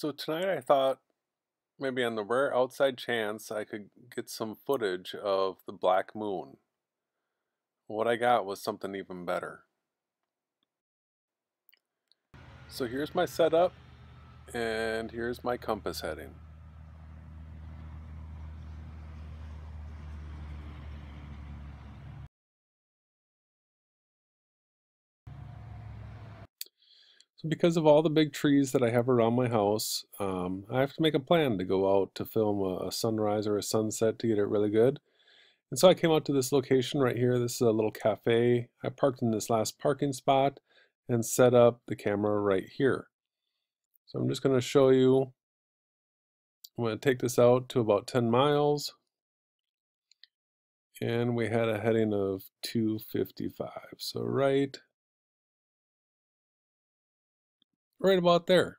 So tonight I thought maybe on the rare outside chance I could get some footage of the black moon. What I got was something even better. So here's my setup and here's my compass heading. So because of all the big trees that I have around my house, I have to make a plan to go out to film a sunrise or a sunset to get it really good. And so I came out to this location right here. This is a little cafe. I parked in this last parking spot and set up the camera right here. So I'm just going to show you. I'm going to take this out to about 10 miles. And we had a heading of 255. So right about there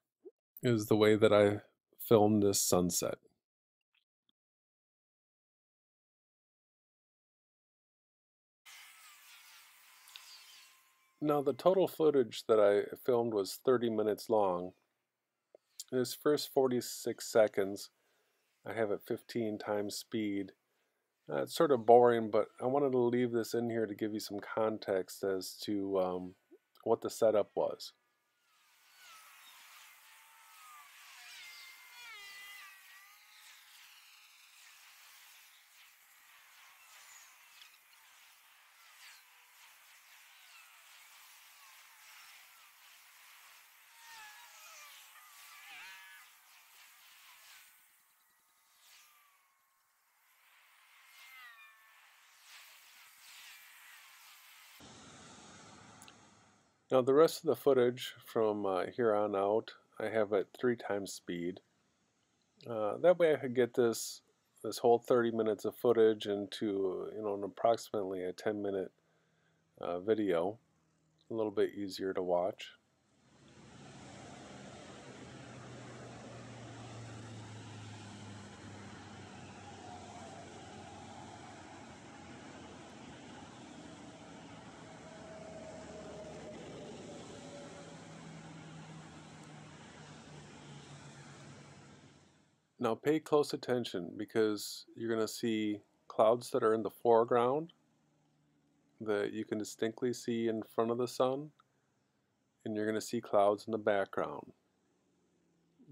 is the way that I filmed this sunset. Now the total footage that I filmed was 30 minutes long. In this first 46 seconds, I have it 15 times speed. It's sort of boring, but I wanted to leave this in here to give you some context as to what the setup was. Now the rest of the footage from here on out, I have at 3 times speed. That way I could get this whole 30 minutes of footage into an approximately a 10-minute video. A little bit easier to watch. Now pay close attention, because you're going to see clouds that are in the foreground that you can distinctly see in front of the sun, and you're going to see clouds in the background.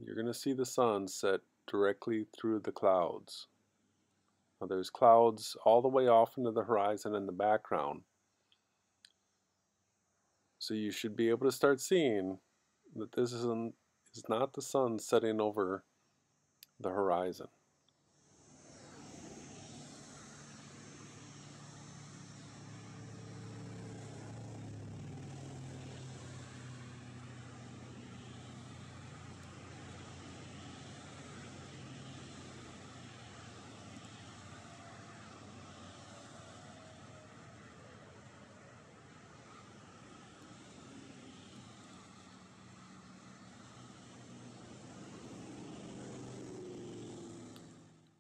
You're going to see the sun set directly through the clouds. Now there's clouds all the way off into the horizon in the background. So you should be able to start seeing that this is not the sun setting over the horizon.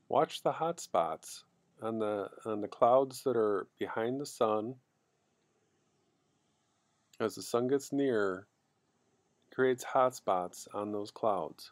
Watch the hot spots on the clouds that are behind the sun. As the sun gets near, it creates hot spots on those clouds.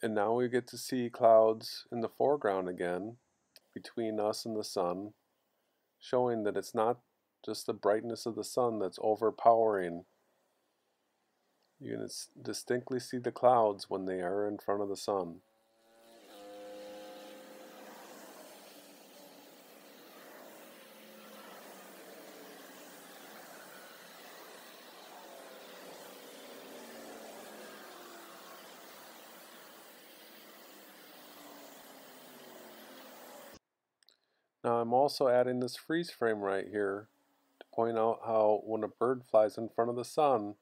And now we get to see clouds in the foreground again, between us and the sun, showing that it's not just the brightness of the sun that's overpowering. You can distinctly see the clouds when they are in front of the sun. Now I'm also adding this freeze frame right here to point out how when a bird flies in front of the sun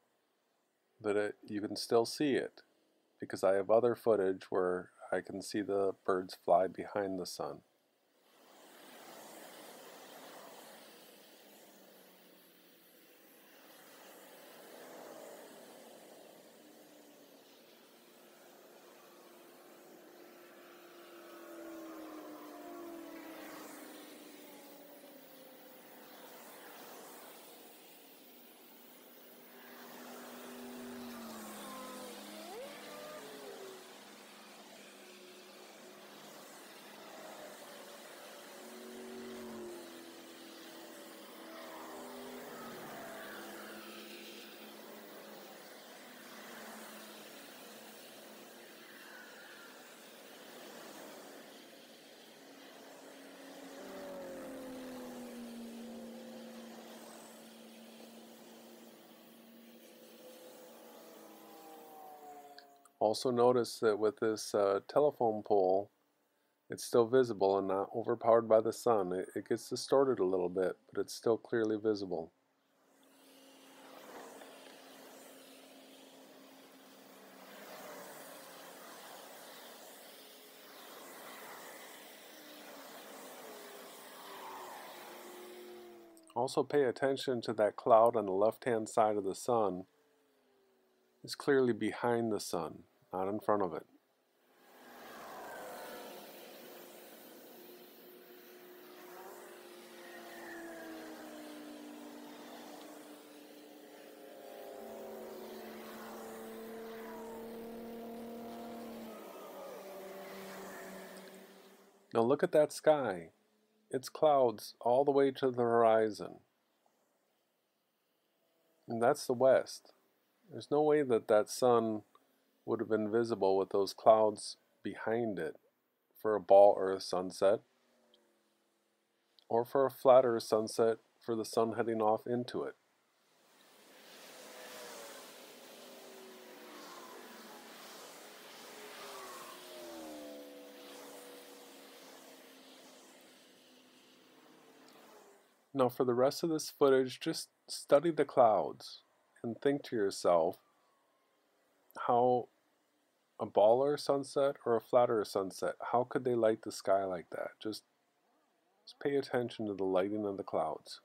that you can still see it, because I have other footage where I can see the birds fly behind the sun. Also notice that with this telephone pole, it's still visible and not overpowered by the sun. It gets distorted a little bit, but it's still clearly visible. Also pay attention to that cloud on the left-hand side of the sun. It's clearly behind the sun, not in front of it. Now look at that sky. It's clouds all the way to the horizon. And that's the west. There's no way that that sun would have been visible with those clouds behind it for a ball Earth sunset, or for a flat Earth sunset for the sun heading off into it. Now for the rest of this footage, just study the clouds and think to yourself how a ball Earth sunset or a flat Earth sunset, how could they light the sky like that? Just pay attention to the lighting of the clouds.